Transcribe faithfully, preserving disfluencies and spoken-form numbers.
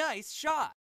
Nice shot!